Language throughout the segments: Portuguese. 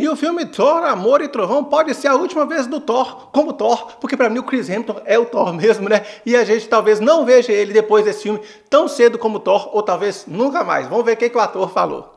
E o filme Thor, Amor e Trovão pode ser a última vez do Thor como Thor, porque pra mim o Chris Hemsworth é o Thor mesmo, né? E a gente talvez não veja ele depois desse filme tão cedo como Thor, ou talvez nunca mais. Vamos ver o que o ator falou.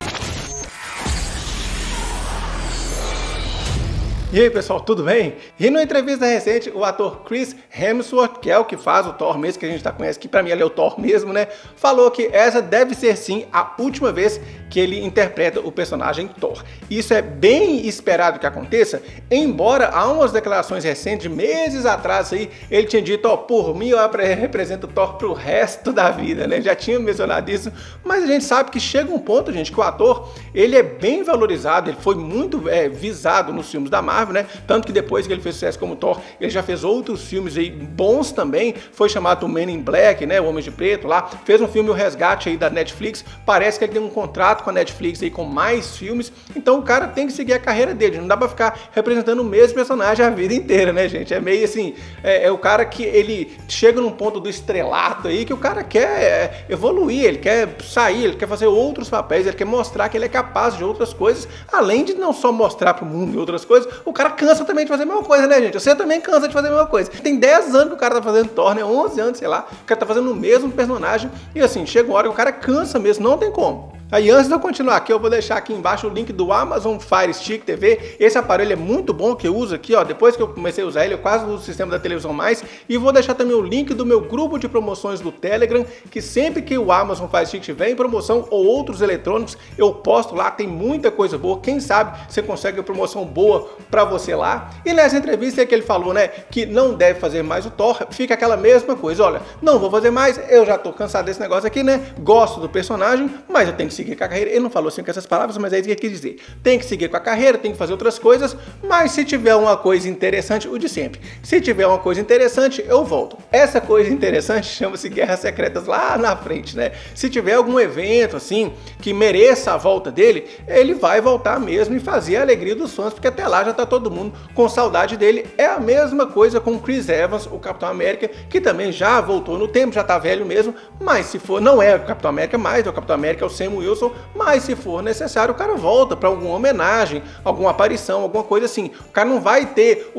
E aí pessoal, tudo bem? E numa entrevista recente, o ator Chris Hemsworth, que é o que faz o Thor mesmo, que a gente já conhece, que pra mim ele é o Thor mesmo, né? Falou que essa deve ser sim a última vez que ele interpreta o personagem Thor. Isso é bem esperado que aconteça, embora há umas declarações recentes, meses atrás aí, ele tinha dito, ó, por mim eu represento o Thor pro resto da vida, né? Já tinha mencionado isso, mas a gente sabe que chega um ponto, gente, que o ator, ele é bem valorizado, ele foi muito visado nos filmes da Marvel, né? Tanto que depois que ele fez sucesso como Thor, ele já fez outros filmes aí bons também, foi chamado Man in Black, né? O Homem de Preto lá, fez um filme, o Resgate aí da Netflix, parece que ele tem um contrato com a Netflix aí com mais filmes, então o cara tem que seguir a carreira dele, não dá pra ficar representando o mesmo personagem a vida inteira, né gente? É meio assim, é o cara que ele chega num ponto do estrelato aí, que o cara quer evoluir, ele quer sair, ele quer fazer outros papéis, ele quer mostrar que ele é capaz de outras coisas, além de não só mostrar pro mundo outras coisas, o cara cansa também de fazer a mesma coisa, né, gente? Você também cansa de fazer a mesma coisa. Tem 10 anos que o cara tá fazendo Thor, né? 11 anos, sei lá. O cara tá fazendo o mesmo personagem. E assim, chega uma hora que o cara cansa mesmo, não tem como. Aí antes de eu continuar aqui, eu vou deixar aqui embaixo o link do Amazon Fire Stick TV. Esse aparelho é muito bom que eu uso aqui, ó. Depois que eu comecei a usar ele, eu quase não uso o sistema da televisão mais. E vou deixar também o link do meu grupo de promoções do Telegram, que sempre que o Amazon Fire Stick tiver em promoção ou outros eletrônicos, eu posto lá, tem muita coisa boa. Quem sabe você consegue uma promoção boa pra você lá. E nessa entrevista é que ele falou, né, que não deve fazer mais o Thor, fica aquela mesma coisa. Olha, não vou fazer mais, eu já tô cansado desse negócio aqui, né? Gosto do personagem, mas eu tenho que seguir com a carreira. Ele não falou assim com essas palavras, mas é isso que ele quis dizer. Tem que seguir com a carreira, tem que fazer outras coisas, mas se tiver uma coisa interessante, o de sempre. Se tiver uma coisa interessante, eu volto. Essa coisa interessante chama-se Guerras Secretas lá na frente, né? Se tiver algum evento, assim, que mereça a volta dele, ele vai voltar mesmo e fazer a alegria dos fãs, porque até lá já tá todo mundo com saudade dele. É a mesma coisa com Chris Evans, o Capitão América, que também já voltou no tempo, já tá velho mesmo, mas se for, não é o Capitão América mais, é o Capitão América, é o Sam Will, mas se for necessário, o cara volta para alguma homenagem, alguma aparição, alguma coisa assim. O cara não vai ter,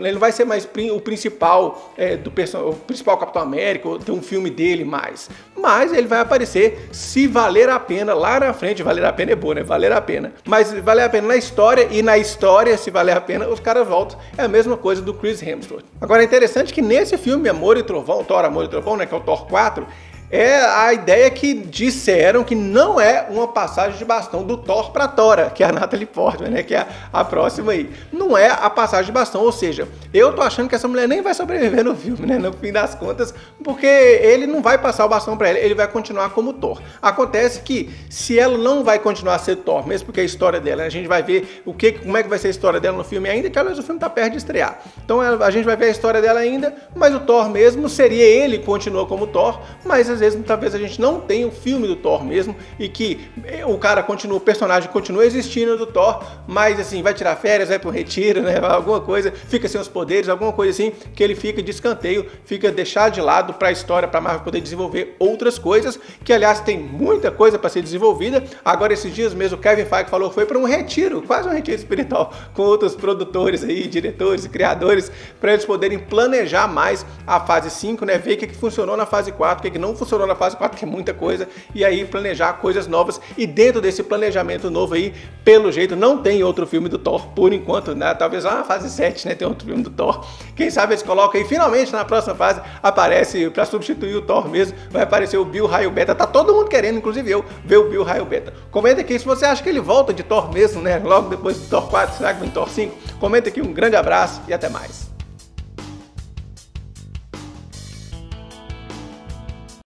ele não vai ser mais o principal, o principal Capitão América, ou ter um filme dele mais. Mas ele vai aparecer se valer a pena lá na frente. Valer a pena é boa, né? Valer a pena. Mas valer a pena na história, e na história, se valer a pena, os caras voltam. É a mesma coisa do Chris Hemsworth. Agora é interessante que nesse filme Amor e Trovão, Thor, Amor e Trovão, né? Que é o Thor 4, é a ideia que disseram que não é uma passagem de bastão do Thor para Thora, que é a Natalie Portman, né? Que é a próxima aí. Não é a passagem de bastão, ou seja, eu tô achando que essa mulher nem vai sobreviver no filme, né? No fim das contas, porque ele não vai passar o bastão para ela, ele vai continuar como Thor. Acontece que se ela não vai continuar a ser Thor, mesmo porque a história dela, a gente vai ver como é que vai ser a história dela no filme ainda, que aliás o filme tá perto de estrear. Então a gente vai ver a história dela ainda, mas o Thor mesmo seria ele, continua como Thor, mas às vezes, talvez a gente não tenha o filme do Thor mesmo, e que o cara continua, o personagem continua existindo do Thor, mas assim, vai tirar férias, vai pro retiro, né, alguma coisa, fica sem os poderes, alguma coisa assim, que ele fica de escanteio, fica deixado de lado pra história, pra Marvel poder desenvolver outras coisas, que aliás tem muita coisa pra ser desenvolvida. Agora esses dias mesmo, o Kevin Feige falou que foi pra um retiro, quase um retiro espiritual, com outros produtores aí, diretores e criadores, pra eles poderem planejar mais a fase 5, né, ver o que que funcionou na fase 4, o que que não funcionou na fase 4, que é muita coisa, e aí planejar coisas novas, e dentro desse planejamento novo aí, pelo jeito, não tem outro filme do Thor, por enquanto, né? Talvez lá na fase 7, né, tem outro filme do Thor, quem sabe eles colocam aí, finalmente na próxima fase, aparece, pra substituir o Thor mesmo, vai aparecer o Bill Raio Beta, tá todo mundo querendo, inclusive eu, ver o Bill Raio Beta. Comenta aqui se você acha que ele volta de Thor mesmo, né, logo depois do Thor 4, será que vem Thor 5? Comenta aqui, um grande abraço e até mais.